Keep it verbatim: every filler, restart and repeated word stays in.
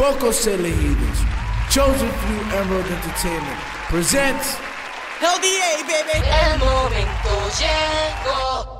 Pocos Elegidos, chosen through Emerald Entertainment, presents L D A, baby. El momento llegó.